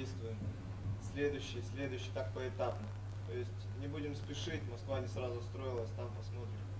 действуем. Следующий, так поэтапно. То есть не будем спешить, Москва не сразу строилась, там посмотрим.